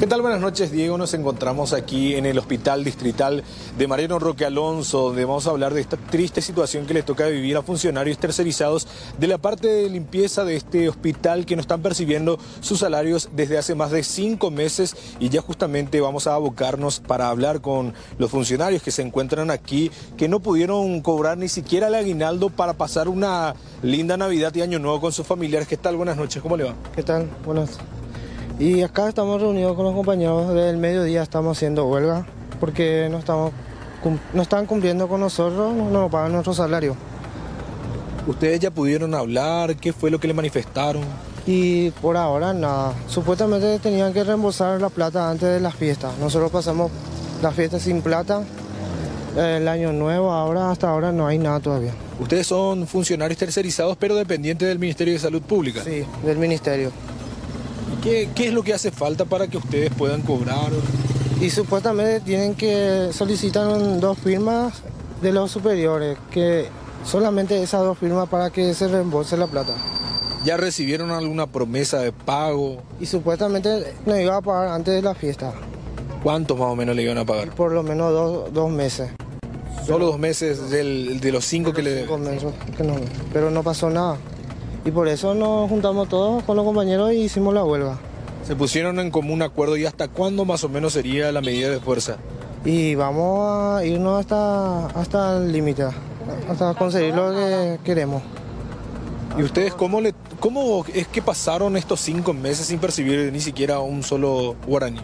¿Qué tal? Buenas noches, Diego. Nos encontramos aquí en el Hospital Distrital de Mariano Roque Alonso, donde vamos a hablar de esta triste situación que les toca vivir a funcionarios tercerizados de la parte de limpieza de este hospital, que no están percibiendo sus salarios desde hace más de 5 meses, y ya justamente vamos a abocarnos para hablar con los funcionarios que se encuentran aquí, que no pudieron cobrar ni siquiera el aguinaldo para pasar una linda Navidad y Año Nuevo con sus familiares. ¿Qué tal? Buenas noches, ¿cómo le va? ¿Qué tal? Buenas. Y acá estamos reunidos con los compañeros del mediodía, estamos haciendo huelga porque no están cumpliendo con nosotros, no pagan nuestro salario. ¿Ustedes ya pudieron hablar? ¿Qué fue lo que le manifestaron? Y por ahora nada. Supuestamente tenían que reembolsar la plata antes de las fiestas. Nosotros pasamos las fiestas sin plata, el año nuevo, hasta ahora no hay nada todavía. Ustedes son funcionarios tercerizados pero dependientes del Ministerio de Salud Pública. Sí, del Ministerio. ¿Qué es lo que hace falta para que ustedes puedan cobrar? Y supuestamente tienen que solicitar 2 firmas de los superiores, que solamente esas 2 firmas para que se reembolse la plata. ¿Ya recibieron alguna promesa de pago? Y supuestamente nos iban a pagar antes de la fiesta. ¿Cuántos más o menos le iban a pagar? Por lo menos dos meses. ¿Solo 2 meses de los 5 que le deben? 5 meses, pero no pasó nada. Y por eso nos juntamos todos con los compañeros y hicimos la huelga. Se pusieron en común acuerdo. ¿Y hasta cuándo más o menos sería la medida de fuerza? Y vamos a irnos hasta el límite, hasta conseguir lo que queremos. ¿Y ustedes cómo es que pasaron estos 5 meses sin percibir ni siquiera un solo guaraní?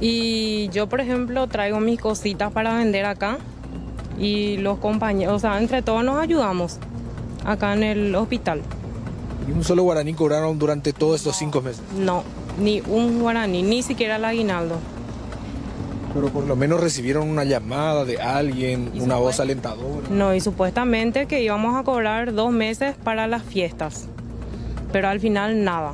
Y yo, por ejemplo, traigo mis cositas para vender acá y los compañeros, o sea, entre todos nos ayudamos acá en el hospital. ¿Y un solo guaraní cobraron durante todos estos 5 meses? No, ni un guaraní, ni siquiera el aguinaldo. Pero por lo menos recibieron una llamada de alguien, una voz alentadora. No, y supuestamente que íbamos a cobrar 2 meses para las fiestas, pero al final nada.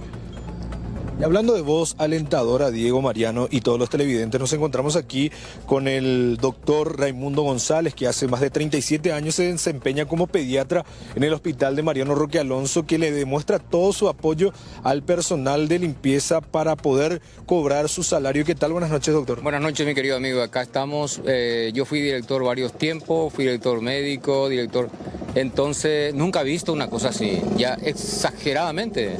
Y hablando de voz alentadora, Diego, Mariano y todos los televidentes, nos encontramos aquí con el doctor Raimundo González, que hace más de 37 años se desempeña como pediatra en el Hospital de Mariano Roque Alonso, que le demuestra todo su apoyo al personal de limpieza para poder cobrar su salario. ¿Qué tal? Buenas noches, doctor. Buenas noches, mi querido amigo. Acá estamos. Yo fui director varios tiempos, fui director médico, director... Entonces, nunca he visto una cosa así, ya exageradamente.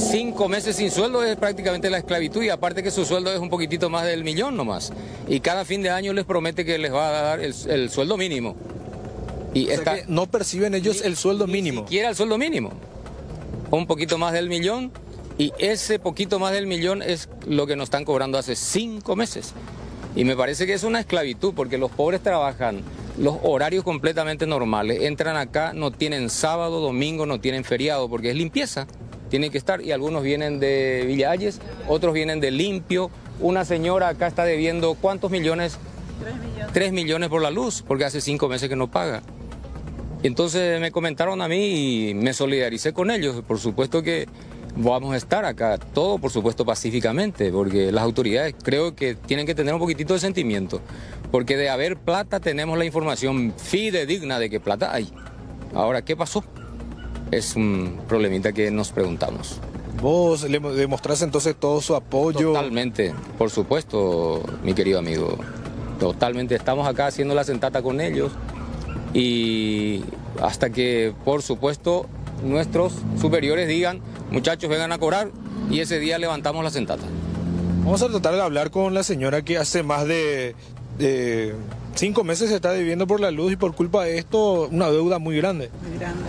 5 meses sin sueldo es prácticamente la esclavitud, y aparte que su sueldo es un poquitito más del millón nomás. Y cada fin de año les promete que les va a dar el sueldo mínimo. Y o sea que no perciben ellos el sueldo mínimo. Ni siquiera el sueldo mínimo. Un poquito más del millón, y ese poquito más del millón es lo que nos están cobrando hace 5 meses. Y me parece que es una esclavitud, porque los pobres trabajan los horarios completamente normales. Entran acá, no tienen sábado, domingo, no tienen feriado, porque es limpieza. Tienen que estar, y algunos vienen de Villa Hayes, otros vienen de Limpio. Una señora acá está debiendo, ¿cuántos millones? 3 millones. 3 millones por la luz, porque hace 5 meses que no paga. Entonces me comentaron a mí y me solidaricé con ellos. Por supuesto que vamos a estar acá, todo por supuesto pacíficamente, porque las autoridades creo que tienen que tener un poquitito de sentimiento, porque de haber plata tenemos la información fidedigna de que plata hay. Ahora, ¿qué pasó? Es un problemita que nos preguntamos. ¿Vos le demostrás entonces todo su apoyo? Totalmente, por supuesto, mi querido amigo. Totalmente, estamos acá haciendo la sentata con ellos, y hasta que, por supuesto, nuestros superiores digan, muchachos, vengan a cobrar, y ese día levantamos la sentata. Vamos a tratar de hablar con la señora que hace más de 5 meses se está debiendo por la luz, y por culpa de esto una deuda muy grande. Muy grande.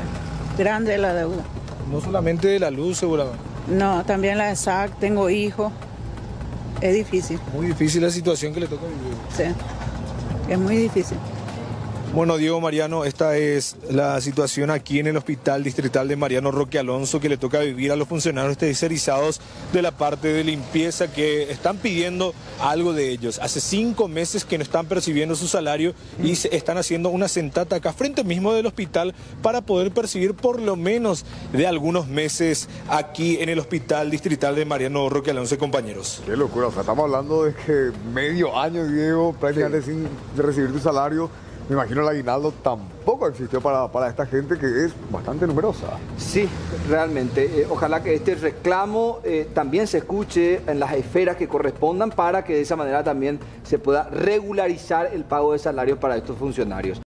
Grande la deuda. No solamente de la luz, seguramente. No, también la de SAC, tengo hijos. Es difícil. Muy difícil la situación que le toca vivir. Sí, es muy difícil. Bueno, Diego, Mariano, esta es la situación aquí en el Hospital Distrital de Mariano Roque Alonso, que le toca vivir a los funcionarios tercerizados de la parte de limpieza, que están pidiendo algo de ellos. Hace 5 meses que no están percibiendo su salario y se están haciendo una sentata acá frente mismo del hospital para poder percibir por lo menos de algunos meses aquí en el Hospital Distrital de Mariano Roque Alonso, compañeros. Qué locura, o sea, estamos hablando de que medio año, Diego, prácticamente sin recibir tu salario. Me imagino el aguinaldo tampoco existió para esta gente que es bastante numerosa. Sí, realmente. Ojalá que este reclamo también se escuche en las esferas que correspondan para que de esa manera también se pueda regularizar el pago de salarios para estos funcionarios.